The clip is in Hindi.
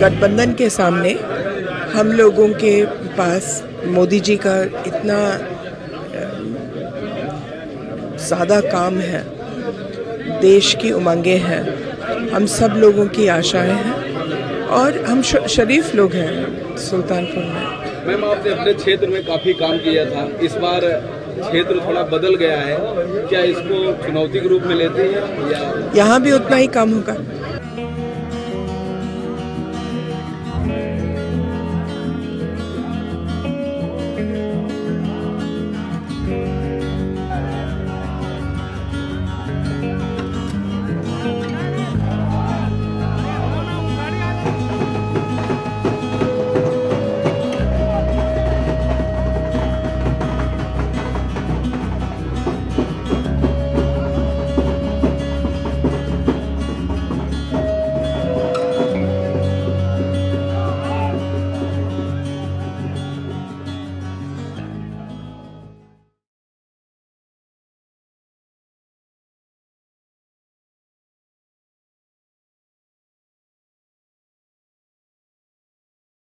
गठबंधन के सामने हम लोगों के पास मोदी जी का इतना सादा काम है, देश की उमंगें हैं, हम सब लोगों की आशाएं हैं और हम शरीफ लोग हैं सुल्तानपुर में। मैम, आपने अपने क्षेत्र में काफ़ी काम किया था, इस बार क्षेत्र थोड़ा बदल गया है, क्या इसको चुनौती के रूप में लेते हैं? यहाँ भी उतना ही काम होगा।